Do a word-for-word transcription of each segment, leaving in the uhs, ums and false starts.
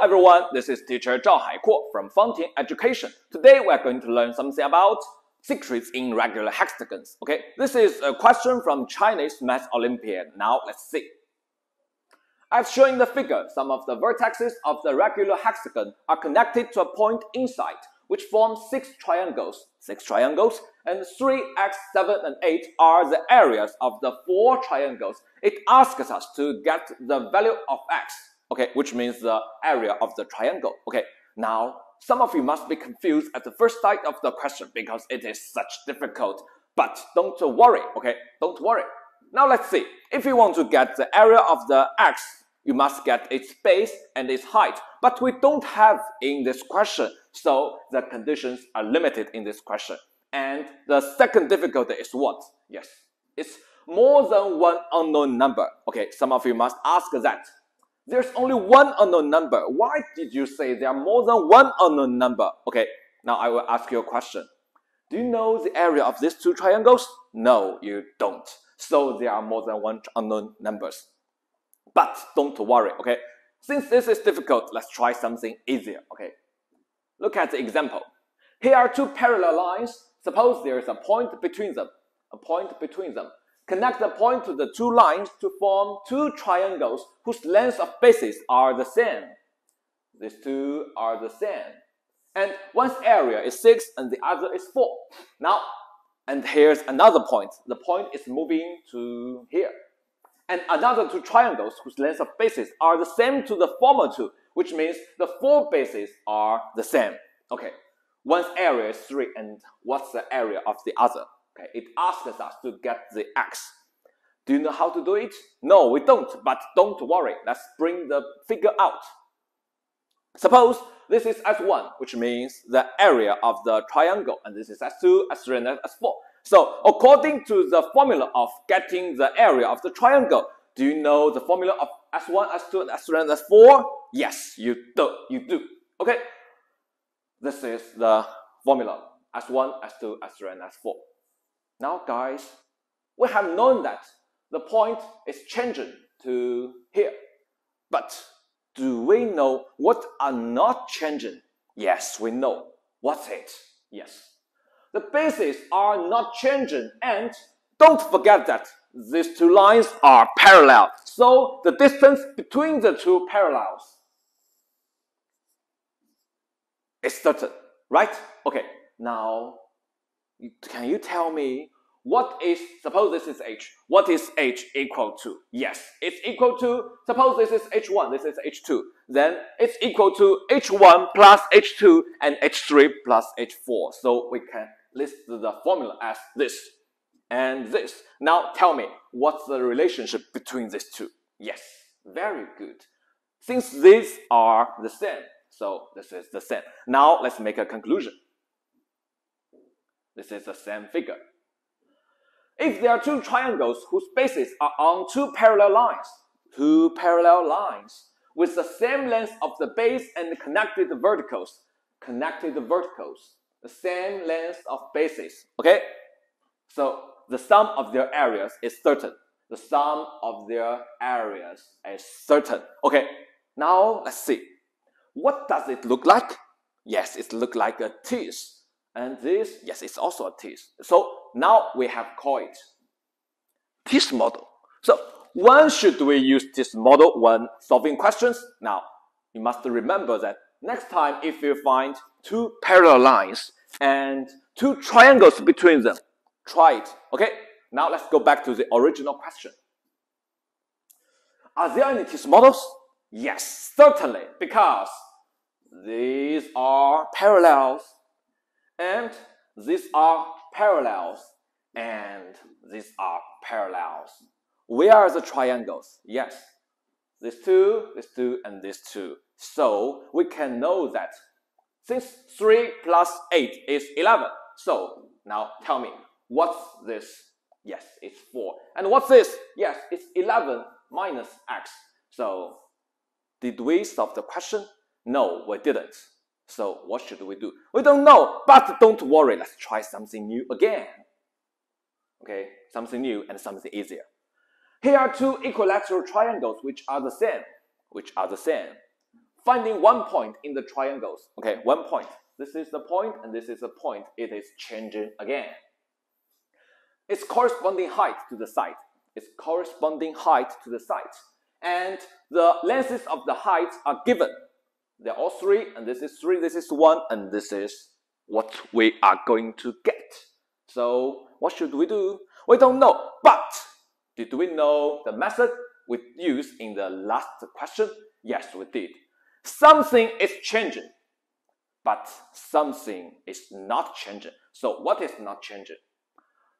Hello everyone, this is teacher Zhao Haikuo from Fountain Education. Today we are going to learn something about secrets in regular hexagons. Okay, this is a question from Chinese Math Olympiad. Now let's see. As shown in the figure, some of the vertices of the regular hexagon are connected to a point inside, which forms six triangles. Six triangles and three, x, seven, and eight are the areas of the four triangles. It asks us to get the value of x. Okay, which means the area of the triangle. Okay, now some of you must be confused at the first sight of the question because it is such difficult. But don't worry, okay, don't worry. Now let's see. If you want to get the area of the x, you must get its base and its height. But we don't have in this question, so the conditions are limited in this question. And the second difficulty is what? Yes, it's more than one unknown number. Okay, some of you must ask that. There's only one unknown number. Why did you say there are more than one unknown number? Okay, now I will ask you a question. Do you know the area of these two triangles? No, you don't. So there are more than one unknown numbers. But don't worry, okay? Since this is difficult, let's try something easier, okay? Look at the example. Here are two parallel lines. Suppose there is a point between them. A point between them. Connect the point to the two lines to form two triangles whose lengths of bases are the same. These two are the same. And one's area is six and the other is four. Now, and here's another point. The point is moving to here. And another two triangles whose lengths of bases are the same to the former two, which means the four bases are the same. Okay, one's area is three, and what's the area of the other? Okay, it asks us to get the x. Do you know how to do it? No, we don't, but don't worry. Let's bring the figure out. Suppose this is S one, which means the area of the triangle, and this is S two, S three, and S four. So, according to the formula of getting the area of the triangle, do you know the formula of S one, S two, and S three, and S four? Yes, you do. You do. Okay, this is the formula, S one, S two, S three, and S four. Now guys, we have known that the point is changing to here. But do we know what are not changing? Yes, we know. What's it? Yes. The bases are not changing, and don't forget that these two lines are parallel. So the distance between the two parallels is certain, right? Okay, now can you tell me what is, suppose this is h, what is h equal to? Yes, it's equal to, suppose this is h one, this is h two, then it's equal to h one plus h two and h three plus h four. So we can list the formula as this and this. Now tell me, what's the relationship between these two? Yes, very good. Since these are the same, so this is the same. Now let's make a conclusion. This is the same figure. If there are two triangles whose bases are on two parallel lines, two parallel lines, with the same length of the base and connected verticals, connected verticals, the same length of bases, okay? So the sum of their areas is certain. The sum of their areas is certain. Okay, now let's see. What does it look like? Yes, it looks like a teeth. And this, yes, it's also a teeth. So now we have called it teeth model. So when should we use teeth model when solving questions? Now, you must remember that next time if you find two parallel lines and two triangles between them, try it, okay? Now let's go back to the original question. Are there any teeth models? Yes, certainly, because these are parallels. And these are parallels, and these are parallels. Where are the triangles? Yes, these two, these two, and these two. So we can know that since three plus eight is eleven. So now tell me, what's this? Yes, it's four. And what's this? Yes, it's eleven minus x. So did we solve the question? No, we didn't. So what should we do? We don't know, but don't worry, let's try something new again. Okay, something new and something easier. Here are two equilateral triangles which are the same, which are the same. finding one point in the triangles. Okay, one point. This is the point and this is the point. It is changing again. Its corresponding height to the side. Its corresponding height to the side. And the lenses of the heights are given. They're all three, and this is three, this is one, and this is what we are going to get. So what should we do? We don't know, but did we know the method we used in the last question? Yes, we did. Something is changing, but something is not changing. So what is not changing?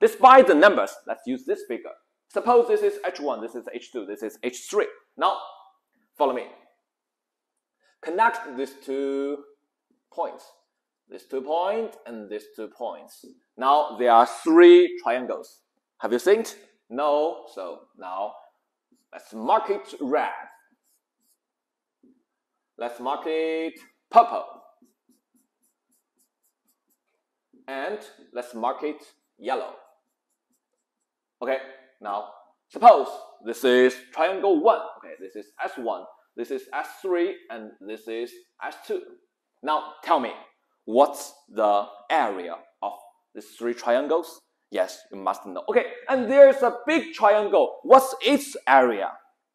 Despite the numbers, let's use this figure. Suppose this is H one, this is H two, this is H three. Now, follow me. Connect these two points. This two points and these two points. Now, there are three triangles. Have you seen it? No. So, now, let's mark it red. Let's mark it purple. And let's mark it yellow. Okay. Now, suppose this is triangle one, okay, this is S one, this is S three, and this is S two. Now, tell me, what's the area of these three triangles? Yes, you must know. Okay, and there's a big triangle. What's its area?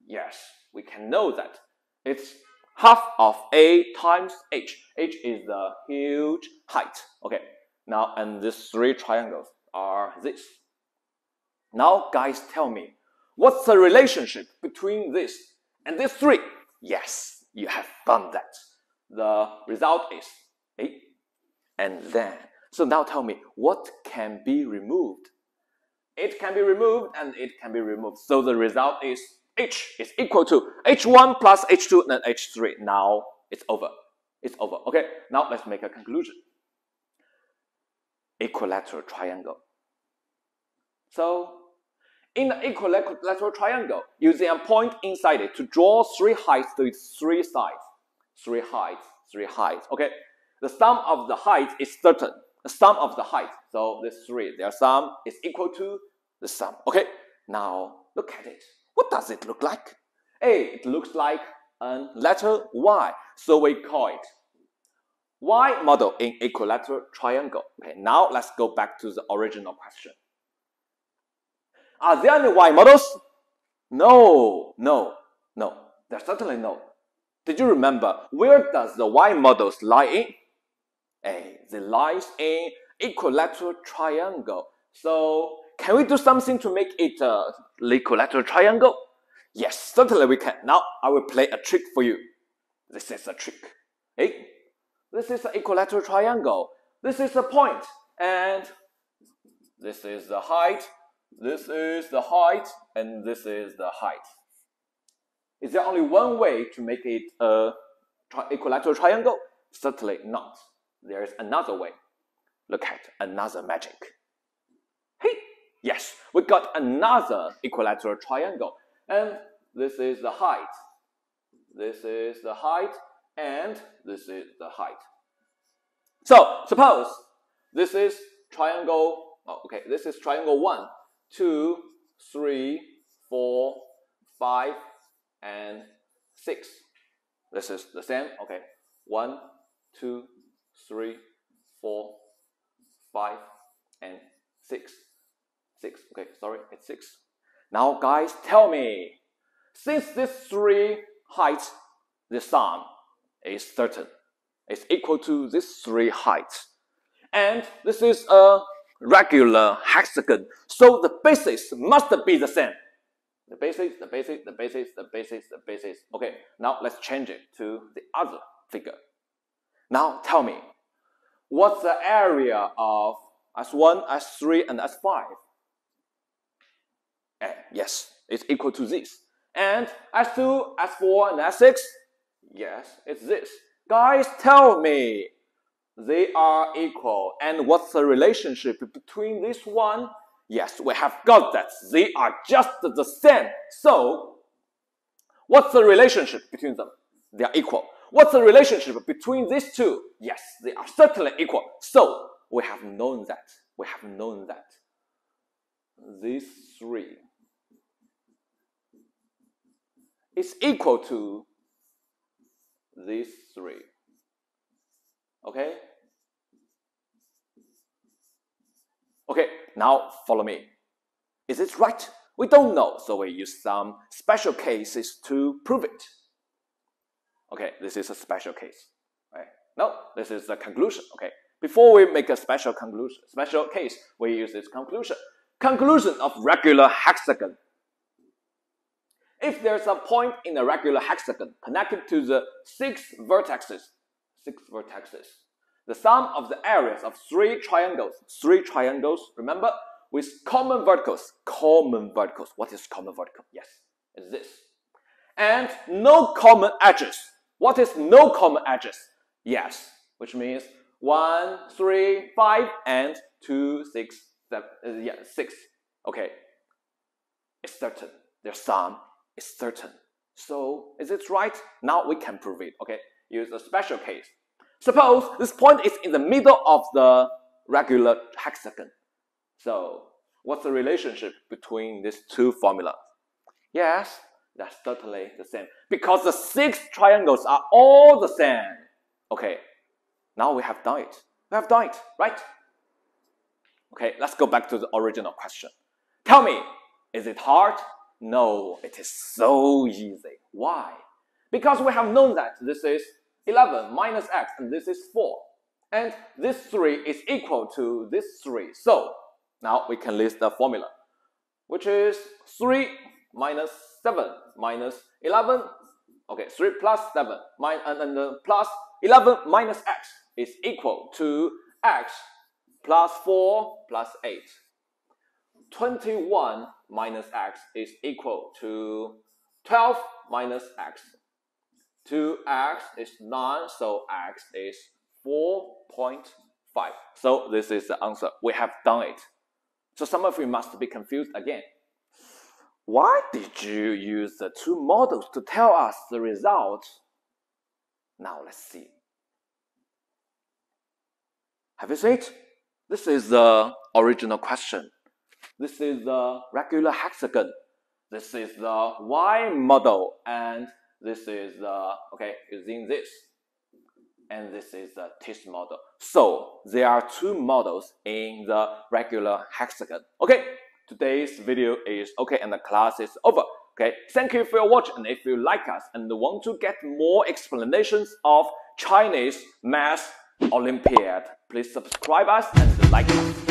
Yes, we can know that. It's half of A times H. H is the huge height. Okay, now, and these three triangles are this. Now, guys, tell me, what's the relationship between this and these three? Yes, you have found that. The result is eight. And then, so now tell me, what can be removed? It can be removed and it can be removed. So the result is H is equal to H one plus H two and H three. Now, it's over. It's over. Okay, now let's make a conclusion. Equilateral triangle. So, in the equilateral triangle, using a point inside it to draw three heights to its three sides. Three heights, three heights, okay? The sum of the height is certain. The sum of the height, so this three, their sum is equal to the sum, okay? Now, look at it. What does it look like? A, it looks like a letter Y, so we call it Y model in equilateral triangle. Okay, now let's go back to the original question. Are there any Y models? No, no, no. There's certainly no. Did you remember where does the Y models lie in? A, they lie in equilateral triangle. So can we do something to make it a equilateral triangle? Yes, certainly we can. Now I will play a trick for you. This is a trick. Eh? This is an equilateral triangle. This is a point, and this is the height. This is the height, and this is the height. Is there only one way to make it a tri- equilateral triangle? Certainly not. There is another way. Look at another magic. Hey, yes, we got another equilateral triangle. And this is the height. This is the height, and this is the height. So, suppose this is triangle, oh, okay, this is triangle one. Two, three, four, five, and six. This is the same. Okay. One, two, three, four, five, and six. Six. Okay, sorry, it's six. Now, guys, tell me, since these three heights, the sum is certain. It's equal to these three heights. And this is a regular hexagon, so the basis must be the same. The basis, the basis, the basis, the basis, the basis. Okay, now let's change it to the other figure. Now tell me, what's the area of S one, S three, and S five? And yes, it's equal to this. And S two, S four, and S six? Yes, it's this. Guys, tell me, they are equal. And what's the relationship between this one? Yes, we have got that. They are just the same. So, what's the relationship between them? They are equal. What's the relationship between these two? Yes, they are certainly equal. So, we have known that. We have known that. These three is equal to these three. Okay? Okay, now follow me. Is it right? We don't know, so we use some special cases to prove it. Okay, this is a special case. Right? No, this is the conclusion. Okay, before we make a special conclusion, special case, we use this conclusion. Conclusion of regular hexagon. If there's a point in a regular hexagon connected to the six vertices, six vertices, the sum of the areas of three triangles, three triangles, remember, with common verticals, common verticals. What is common vertical? Yes, it's this. And no common edges. What is no common edges? Yes, which means one, three, five, and two, six, seven, uh, yeah, six. Okay, it's certain. Their sum is certain. So is it right? Now we can prove it. Okay, use a special case. Suppose this point is in the middle of the regular hexagon. So what's the relationship between these two formulas? Yes, that's totally the same, because the six triangles are all the same. Okay, now we have done it. We have done it, right? Okay, let's go back to the original question. Tell me, is it hard? No, it is so easy. Why? Because we have known that this is eleven minus x, and this is four. And this three is equal to this three. So now we can list the formula, which is three minus seven minus eleven. Okay, three plus seven minus, and, and uh, plus eleven minus x is equal to x plus four plus eight. twenty-one minus x is equal to twelve minus x. two x is nine, so x is four point five. So this is the answer. We have done it. So some of you must be confused again. Why did you use the two models to tell us the result? Now let's see. Have you seen it? This is the original question. This is the regular hexagon. This is the Y model, and this is the, okay, using this. And this is the T I S model. So there are two models in the regular hexagon. Okay, today's video is okay and the class is over. Okay, thank you for your watch, and if you like us and want to get more explanations of Chinese Math Olympiad, please subscribe us and like us.